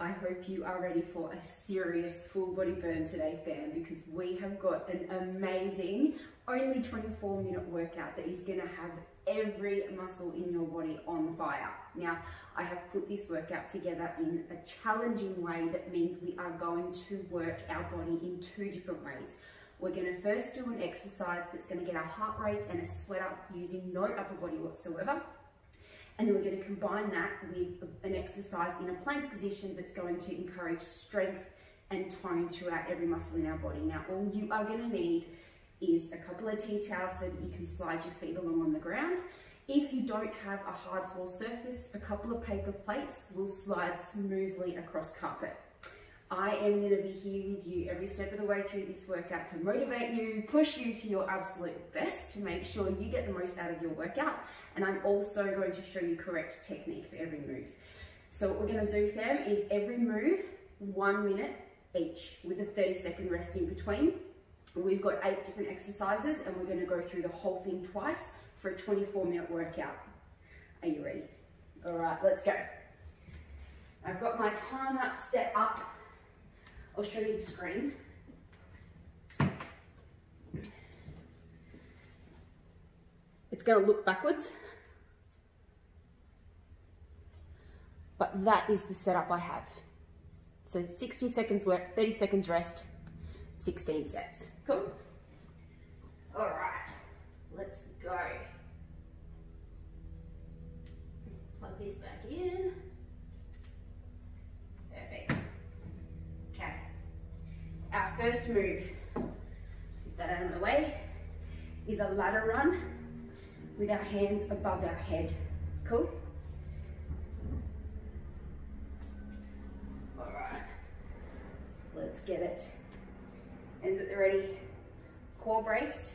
I hope you are ready for a serious full body burn today, fam, because we have got an amazing only 24-minute workout that is going to have every muscle in your body on fire. Now, I have put this workout together in a challenging way that means we are going to work our body in two different ways. We're going to first do an exercise that's going to get our heart rates and a sweat up using no upper body whatsoever. And then we're going to combine that with an exercise in a plank position that's going to encourage strength and tone throughout every muscle in our body. Now, all you are going to need is a couple of tea towels so that you can slide your feet along on the ground. If you don't have a hard floor surface, a couple of paper plates will slide smoothly across carpet. I am going to be here with you every step of the way through this workout to motivate you, push you to your absolute best, to make sure you get the most out of your workout. And I'm also going to show you correct technique for every move. So what we're going to do, fam, is every move, 1 minute each with a 30-second rest in between. We've got 8 different exercises and we're going to go through the whole thing twice for a 24-minute workout. Are you ready? All right, let's go. I've got my timer set up. I'll show you the screen. It's going to look backwards, but that is the setup I have. So 60 seconds work, 30 seconds rest, 16 sets. Cool? All right, let's go. Plug this back in. Perfect. Okay. Our first move, get that out of my way, is a ladder run with our hands above our head. Cool? All right, let's get it. Hands at the ready, core braced,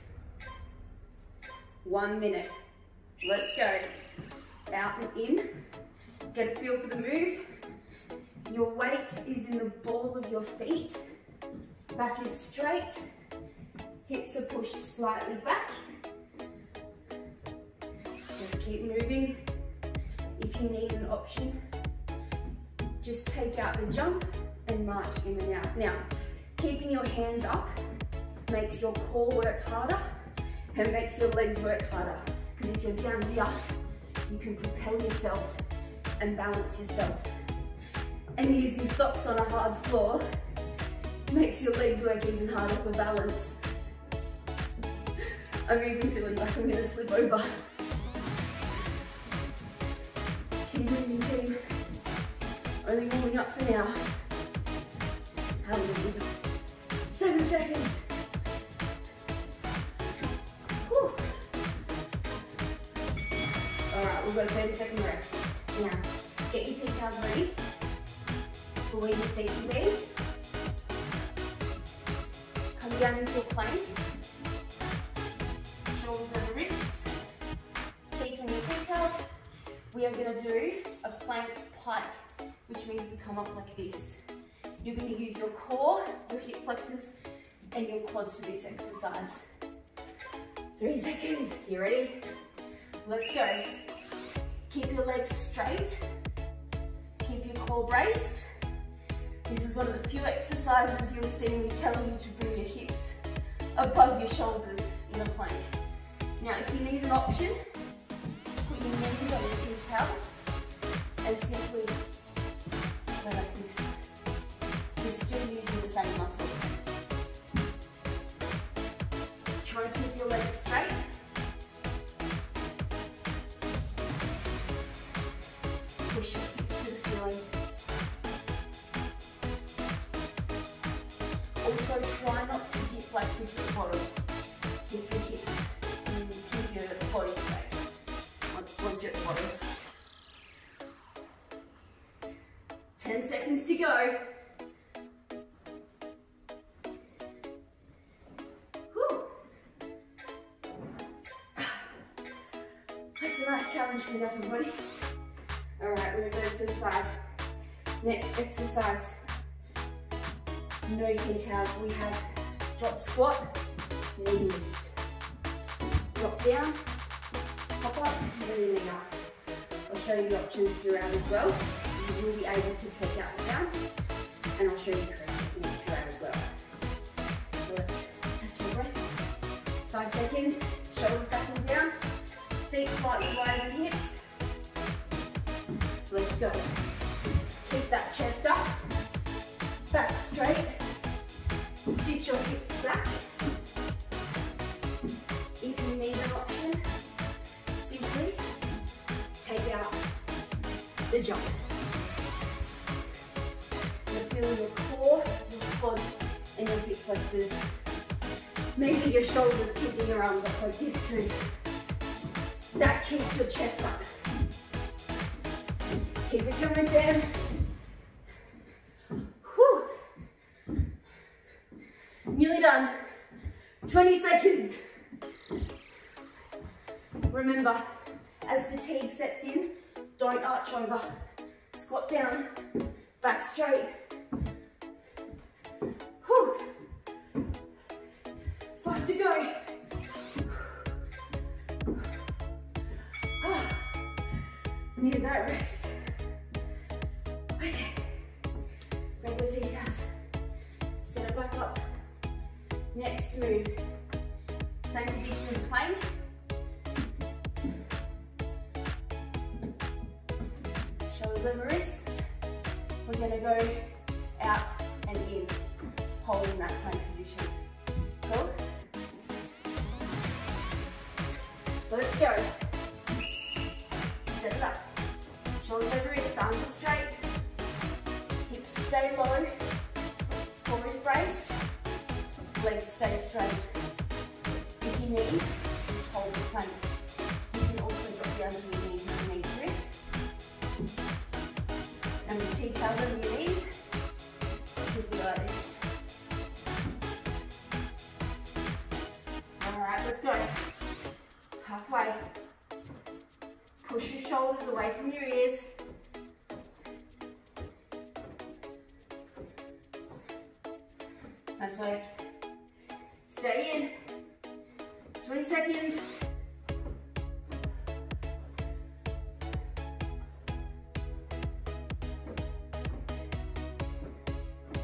1 minute. Let's go. Out and in, get a feel for the move. Your weight is in the ball of your feet. Back is straight, hips are pushed slightly back. Just keep moving. If you need an option, just take out the jump and march in and out. Now, keeping your hands up makes your core work harder and makes your legs work harder, because if you're down here, you can propel yourself and balance yourself. And using socks on a hard floor makes your legs work even harder for balance. I'm even feeling like I'm going to slip over. Keep moving, team. Only warming up for now. Hallelujah. 7 seconds. Whew. All right, we'll go 30-second rest. Now, get your tea towels ready for where your feet can be. Come down into your plank. Shoulders over wrists. Feet on your tea towels. We are going to do a plank pike, which means you come up like this. You're going to use your core, your hip flexors, and your quads for this exercise. 3 seconds. You ready? Let's go. Keep your legs straight. Keep your core braced. This is one of the few exercises you'll see me telling you to bring your hips above your shoulders in a plank. Now, if you need an option, put your knees on your tea towels and simply go like this. You're still using the same muscles. Try and keep your legs straight. Push your hips to the ceiling. Also try not to dip like this at the bottom. Keep your hips and keep your body straight once you're at the bottom. 10 seconds to go. Up your body. All right, we're going to go to the side. Next exercise, no tea towels. We have drop squat, knee lift. Drop down, hop up, knee up. I'll show you the options throughout as well. You will be able to take out the down, and I'll show you how I would work. So let's catch your breath. 5 seconds, shoulders back and down, feet slightly wider than hips. Let's go. Keep that chest up, back straight, sit your hips back. If you need an option, simply take out the jump. You're feeling your core, your quads, and your hip flexors. Maybe your shoulders kicking around like this too. That keeps your chest up. Keep it going, Dan. Whew. Nearly done. 20 seconds. Remember, as fatigue sets in, don't arch over. Squat down, back straight. Whew. 5 to go. Oh, need that rest. Okay, regular sit-ups, set it back up, next move, same position, plank, shoulders over wrists, we're going to go out and in, holding that plank position, cool? So let's go, set it up, shoulders over wrists, arms are straight. Stay low, core is braced, legs stay straight. If you need, just hold the plank. You can also drop down to your knees if you need to. And the teach out of your knees, simply like this. Alright, let's go. Halfway. Push your shoulders away from your ears. That's right. Stay in. 20 seconds.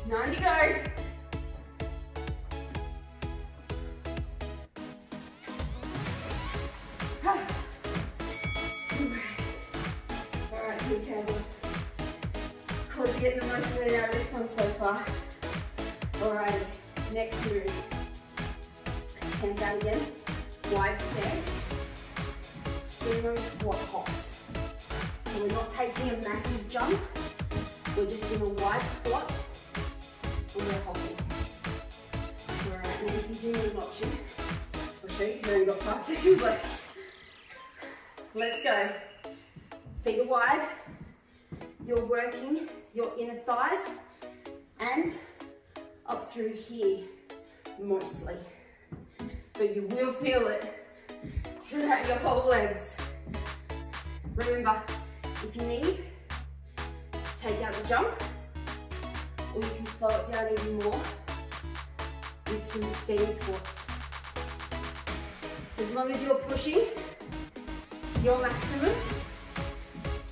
Nine to go. All right, keep hands up. Cool, getting the most of it out of this one so far. Alrighty, next move. Hands out again. Wide stance. Sumo squat hops. So we're not taking a massive jump. We're just in a wide squat. And we're hopping. Alright, now if you do need an option, I'll show you. You've only got 5 seconds left. Let's go. Feet are wide. You're working your inner thighs and up through here, mostly. But you will feel it throughout your whole legs. Remember, if you need, take out the jump, or you can slow it down even more with some steam squats. As long as you're pushing your maximum,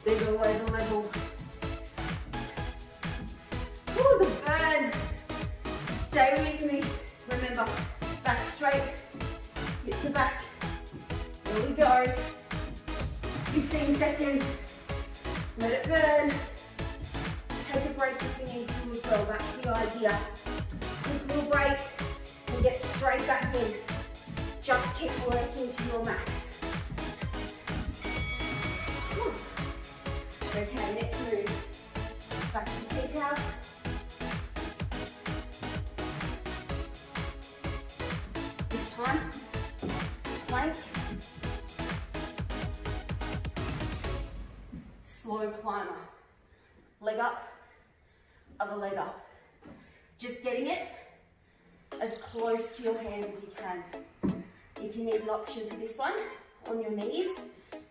there's always a level. Ooh, the burn. Stay with me, remember, back straight, hips to back, here we go, 15 seconds, let it burn, take a break if you need to as well, that's the idea, quick little break and get straight back in, just keep working to your max. Whew. Okay, next move, back to the T-towel. Plank, slow climber, leg up, other leg up, just getting it as close to your hand as you can. If you need an option for this one, on your knees,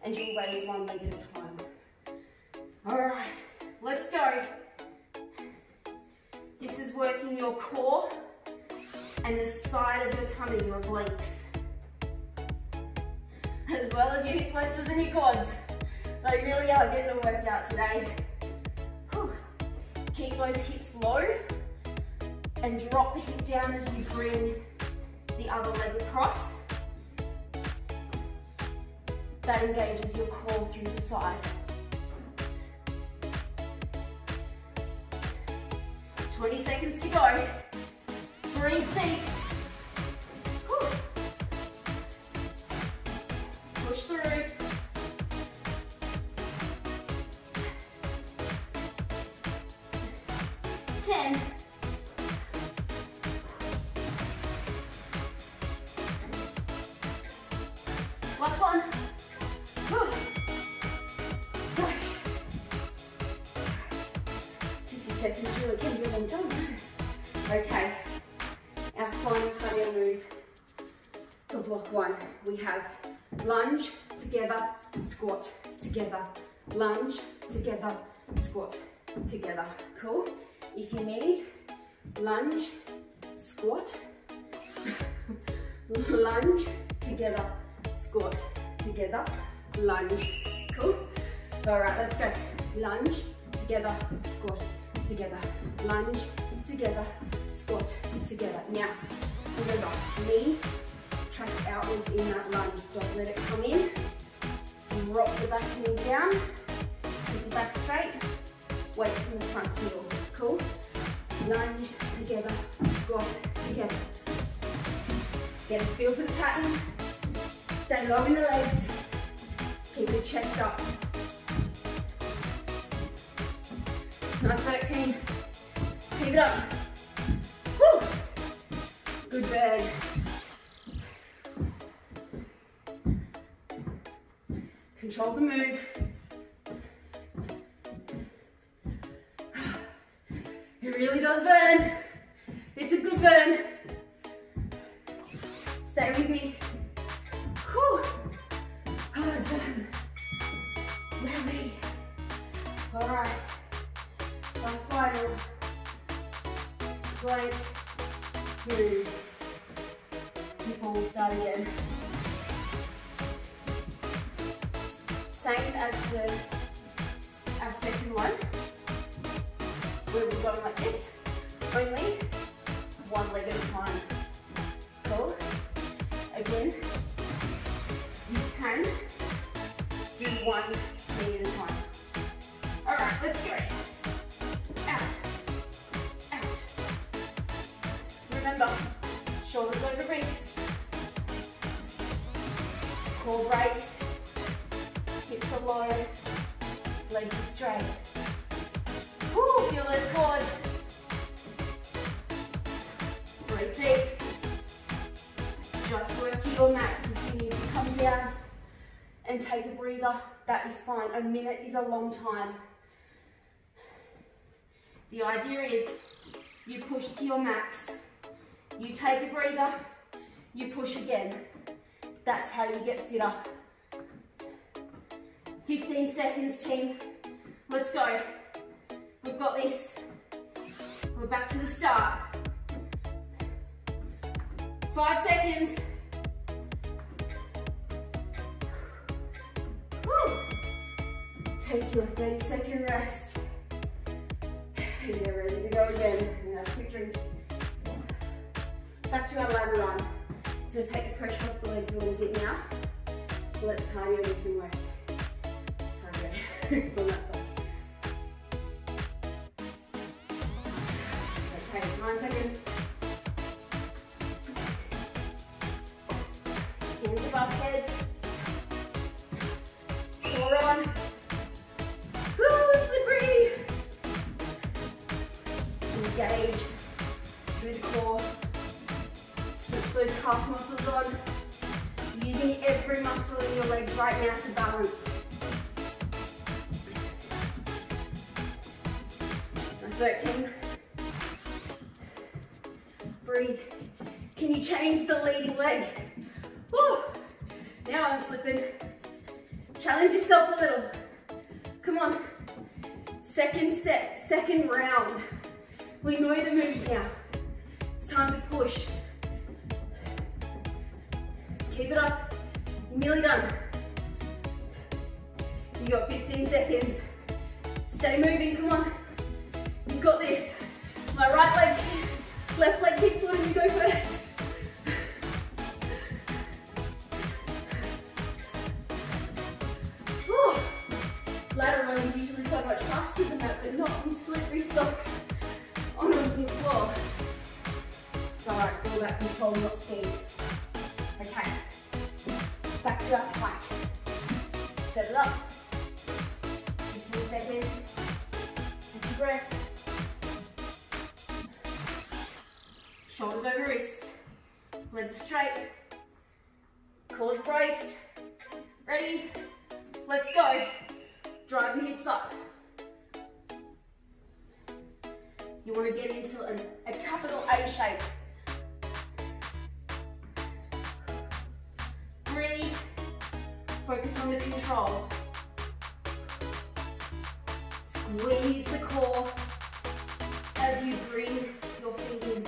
and you'll raise one leg at a time. Alright, let's go. This is working your core and the side of your tummy, your obliques, as well as your hip flexors and your quads. They really are getting a workout today. Whew. Keep those hips low and drop the hip down as you bring the other leg across. That engages your core through the side. 20 seconds to go. Breathe deep. Whew. Push through. Okay, our final cardio move for block one. We have lunge, together, squat, together, lunge, together, squat, together. Cool? If you need, lunge, squat, lunge, together, squat, together, lunge. Cool? All right, let's go. Lunge, together, squat, together, lunge, together, squat, together. Now, remember, knee tracks outwards in that lunge. Don't let it come in. Drop the back knee down, keep the back straight, weight from the front heel. Cool? Lunge, together, squat, together. Get a feel for the pattern. Stay long in the legs. Keep your chest up. Nice 13. Keep it up. Woo. Good bird. Control the move. It really does burn. It's a good burn. Stay with me. Whew. Oh, done. Where are we? All right. My final plank move before we start again. Same as the second one, where we're going like this, only one leg at a time. Cool? Again, you can do one knee at a time. Alright, let's go. Remember, shoulders over wrists, core braced, hips are low, legs are straight. Woo, feel those quads. Breathe deep. Just work to your max. If you need to come down and take a breather, that is fine. A minute is a long time. The idea is you push to your max. You take a breather, you push again. That's how you get fitter. 15 seconds, team. Let's go. We've got this. We're back to the start. 5 seconds. Woo. Take your 30-second rest. You're ready to go again. Now, quick drink. Back to our ladder run. So we'll take the pressure off the legs a little bit now. We'll let the cardio do some work. Cardio. It's on that side. Okay, 9 seconds. Hands above head. Core on. Woo, slippery! Engage through the core. Those calf muscles on, using every muscle in your legs right now to balance. Nice 13. Breathe. Can you change the leading leg? Woo! Now I'm slipping. Challenge yourself a little. Come on. Second set, second round. We know the moves now. It's time to push. Keep it up, nearly done. You got 15 seconds. Stay moving, come on. You got this. My right leg, left leg kicks on, you go first. Whew. Ladder running is usually so much faster than that, but not with slippery socks on a wooden floor. Alright, it's all about control, not speed. Okay. Back to our plank. Set it up. 15 seconds. Get your breath. Shoulders over wrists. Legs are straight. Core's braced. Ready? Let's go. Drive the hips up. You want to get into a capital A shape. Breathe, focus on the control. Squeeze the core as you bring your feet in.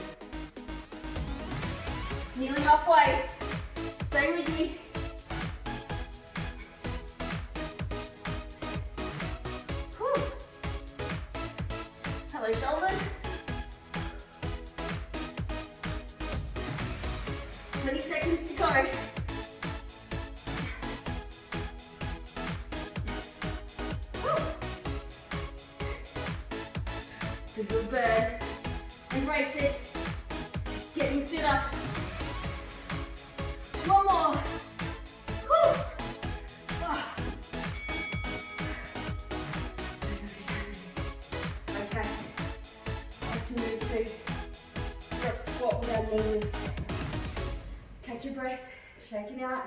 Nearly halfway, stay with me. Whew. Hello shoulders. 20 seconds to go. Good bird. Embrace it. Get your fit up. One more. Woo. Oh. Okay. I have to move to drop squat without knee lift. Catch your breath. Shake it out.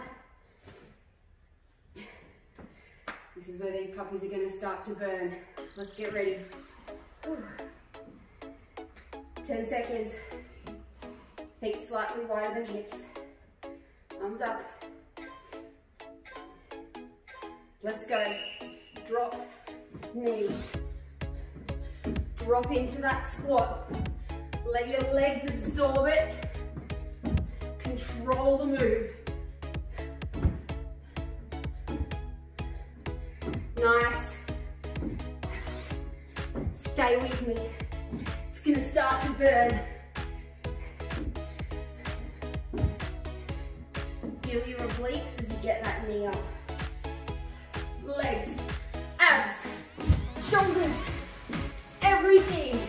This is where these puppies are going to start to burn. Let's get ready. Ooh. 10 seconds, feet slightly wider than hips, arms up, let's go, drop, knees, drop into that squat, let your legs absorb it, control the move, nice, stay with me. It's going to start to burn. Feel your obliques as you get that knee up. Legs, abs, shoulders, everything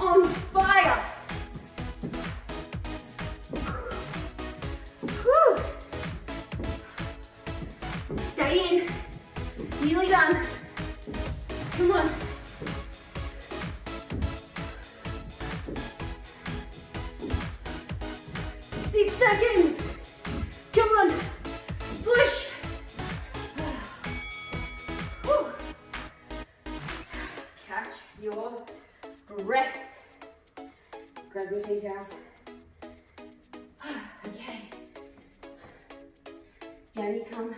on fire. Whew. Stay in, nearly done. Come on. Seconds. Come on. Push. Whew. Catch your breath. Grab your tea towels. Okay. Down you come.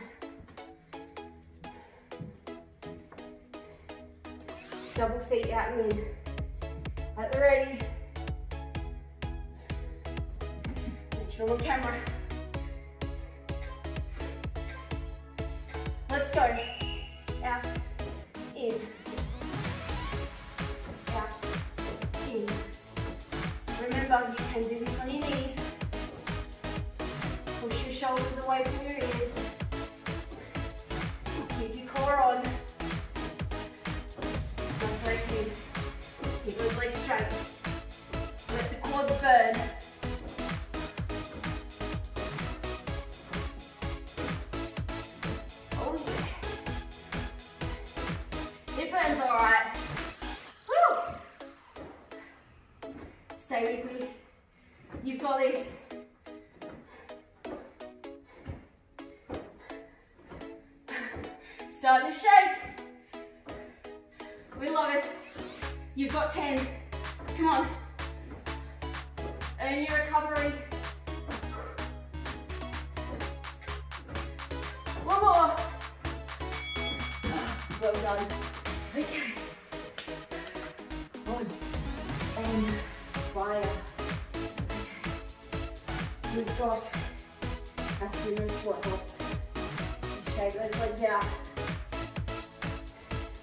Double feet out and in. At the ready. On camera. Let's go. Out, in. Out, in. Remember, you can do this on your knees. Push your shoulders away from your ears. Keep your core on. Don't press in. Keep your legs straight. Let the quads burn. Stay with me. You've got this. Starting to shake. We love it. You've got 10. Come on. Earn your recovery. One more. Well done. Okay. On. On. Fire. We've got a serious squat. Shake those legs out.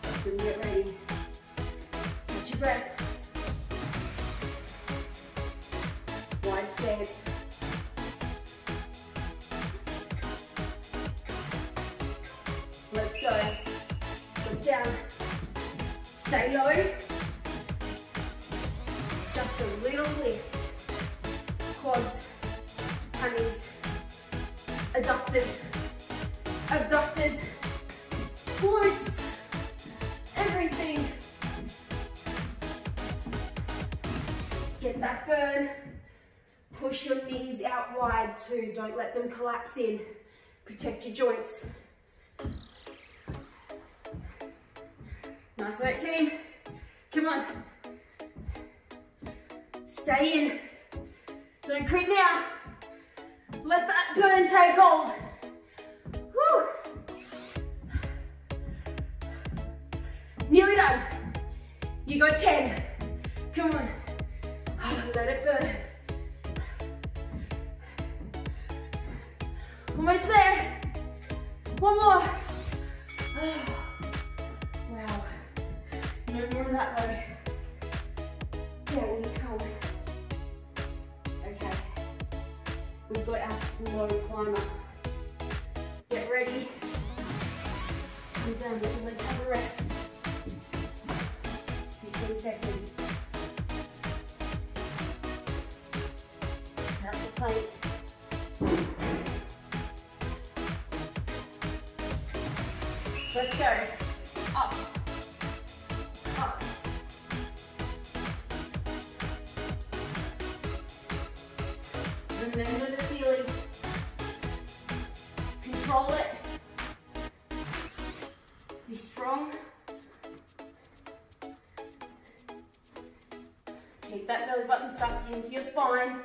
Let's get ready. Get your deep breath. One step. Let's go. Look down. Stay low. Just a little lift. Quads, hammies, adductors, abductors, glutes, everything. Get that burn. Push your knees out wide too. Don't let them collapse in. Protect your joints. Nice work, team. Come on. Stay in. Don't quit now. Let that burn take hold. Whew. Nearly done. You got 10. Come on. Let it burn. Almost there. One more. Wow. No more that way. There we go. Okay. We've got our slow climber. Get ready. We're done. Let's have a rest. 15 seconds. That's the plank. Let's go. Up. Up. Remember the feeling. Control it. Be strong. Keep that belly button sucked into your spine.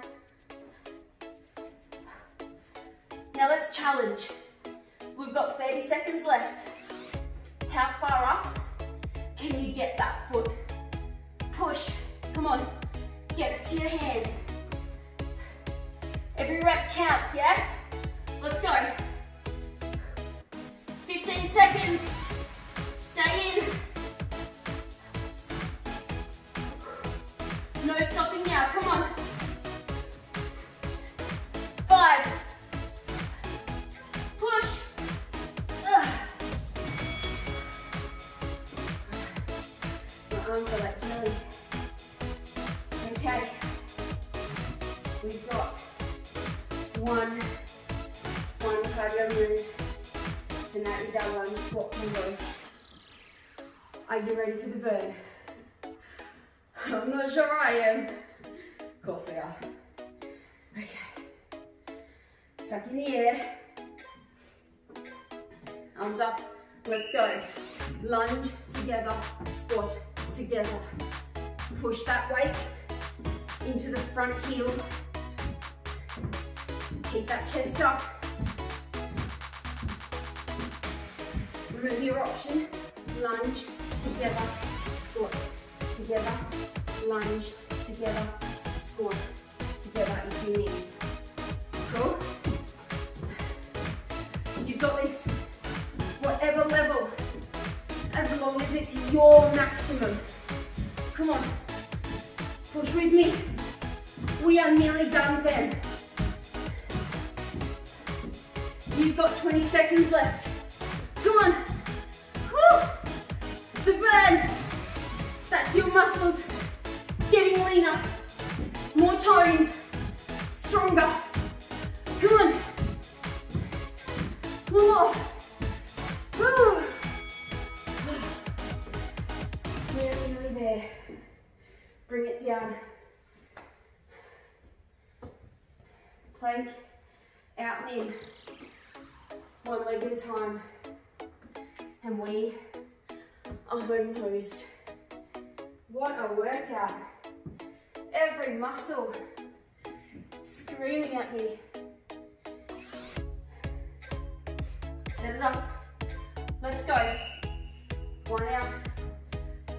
Now let's challenge. We've got 30 seconds left. How far up can you get that foot? Push, come on, get it to your hand. Every rep counts, yeah? Let's go. 15 seconds, stay in. No stopping now, come on. 5. Okay, we've got one cardio move, and that is our one squat combo. Are you ready for the burn? I'm not sure I am. Of course we are. Okay, suck in the air, arms up, let's go. Lunge together, squat together. Push that weight into the front heel. Keep that chest up. Remember your option. Lunge together, squat together. Lunge together, squat together if you need. Cool? You've got this. Whatever level, as long as it's your maximum. Come on. Push with me. We are nearly done, Ben. You've got 20 seconds left. Come on. Woo! The burn. That's your muscles getting leaner, more toned, stronger. Come on. One more. Woo! We're nearly there. Bring it down. Plank, out and in. One leg at a time. And we are almost. What a workout. Every muscle screaming at me. Set it up. Let's go. One out,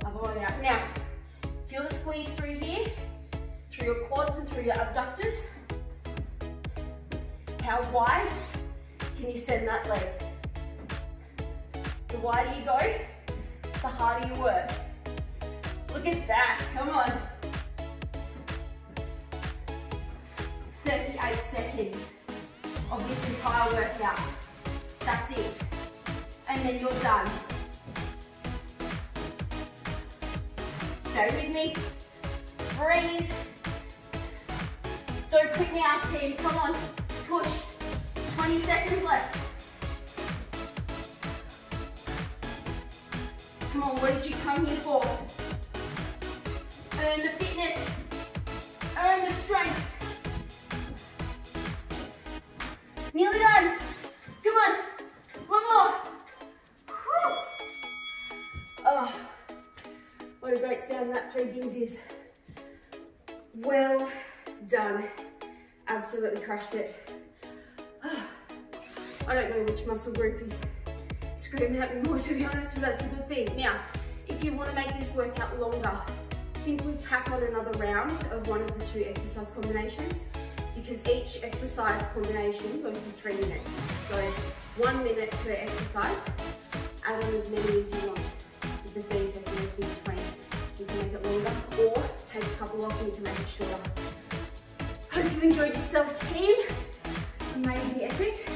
other one out. Now, feel the squeeze through here, through your quads and through your abductors. How wide can you send that leg? The wider you go, the harder you work. Look at that, come on. 38 seconds of this entire workout. That's it. And then you're done. Stay with me. Breathe. Don't quit now, team. Come on. Push. 20 seconds left. Come on, what did you come here for? Earn the fitness. Earn the strength. Nearly done. Come on. One more. Whew. Oh, what a great sound that 3 G's is. Well done. Absolutely crushed it. Oh, I don't know which muscle group is screaming at me more, to be honest, but that's a good thing. Now, if you want to make this workout longer, simply tack on another round of one of the two exercise combinations, because each exercise combination goes for 3 minutes. So 1 minute per exercise, add on as many as you want, because these are finished in between. You can make it longer or take a couple off and you can make it shorter. Hope you enjoyed yourself, team. Amazing effort.